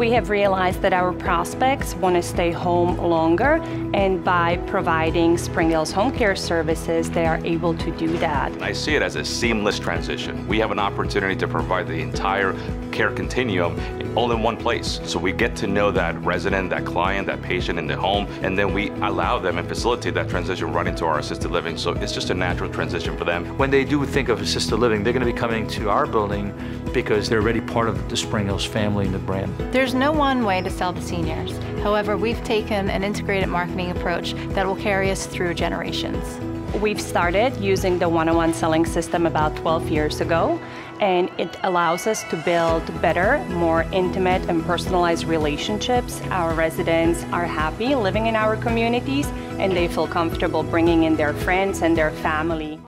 We have realized that our prospects want to stay home longer, and by providing Spring Hills home care services, they are able to do that. I see it as a seamless transition. We have an opportunity to provide the entire care continuum all in one place. So we get to know that resident, that client, that patient in the home, and then we allow them and facilitate that transition right into our assisted living. So it's just a natural transition for them. When they do think of assisted living, they're going to be coming to our building because they're already part of the Spring Hills family and the brand. There's no one way to sell to seniors. However, we've taken an integrated marketing approach that will carry us through generations. We've started using the one-on-one selling system about 12 years ago, and it allows us to build better, more intimate and personalized relationships. Our residents are happy living in our communities, and they feel comfortable bringing in their friends and their family.